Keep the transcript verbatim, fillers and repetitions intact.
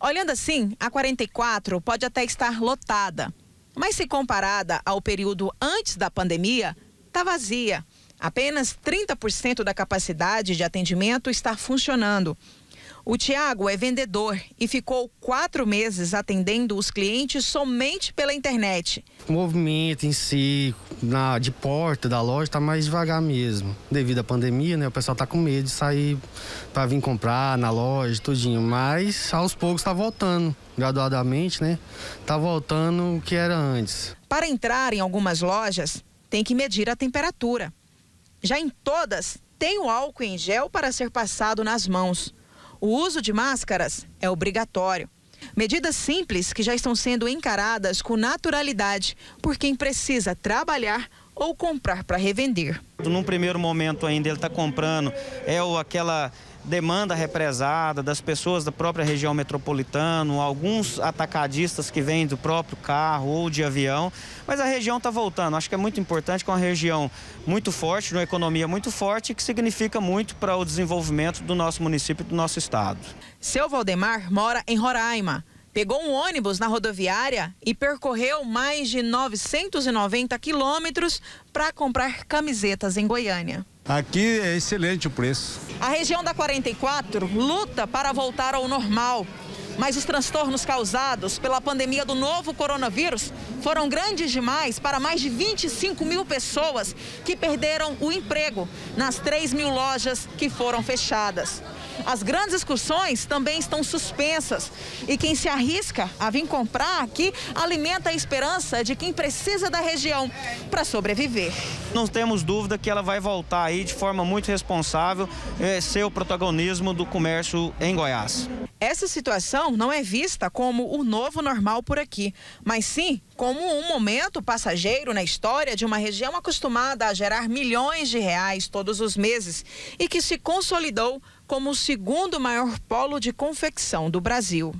Olhando assim, a quarenta e quatro pode até estar lotada, mas se comparada ao período antes da pandemia, está vazia. Apenas trinta por cento da capacidade de atendimento está funcionando. O Tiago é vendedor e ficou quatro meses atendendo os clientes somente pela internet. O movimento em si, na, de porta da loja, está mais devagar mesmo. Devido à pandemia, né, o pessoal está com medo de sair para vir comprar na loja, tudinho. Mas aos poucos está voltando, graduadamente, né? Está voltando o que era antes. Para entrar em algumas lojas, tem que medir a temperatura. Já em todas, tem o álcool em gel para ser passado nas mãos. O uso de máscaras é obrigatório. Medidas simples que já estão sendo encaradas com naturalidade por quem precisa trabalhar ou comprar para revender. Num primeiro momento ainda ele está comprando, é aquela demanda represada das pessoas da própria região metropolitana, alguns atacadistas que vêm do próprio carro ou de avião, mas a região está voltando. Acho que é muito importante, que é uma região muito forte, uma economia muito forte, que significa muito para o desenvolvimento do nosso município e do nosso estado. Seu Valdemar mora em Roraima. Pegou um ônibus na rodoviária e percorreu mais de novecentos e noventa quilômetros para comprar camisetas em Goiânia. Aqui é excelente o preço. A região da quarenta e quatro luta para voltar ao normal, mas os transtornos causados pela pandemia do novo coronavírus foram grandes demais para mais de vinte e cinco mil pessoas que perderam o emprego nas três mil lojas que foram fechadas. As grandes excursões também estão suspensas e quem se arrisca a vir comprar aqui alimenta a esperança de quem precisa da região para sobreviver. Não temos dúvida que ela vai voltar aí de forma muito responsável, é, ser o protagonismo do comércio em Goiás. Essa situação não é vista como o novo normal por aqui, mas sim como um momento passageiro na história de uma região acostumada a gerar milhões de reais todos os meses e que se consolidou como o segundo maior polo de confecção do Brasil.